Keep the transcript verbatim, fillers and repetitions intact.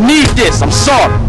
I need this. I'm sorry.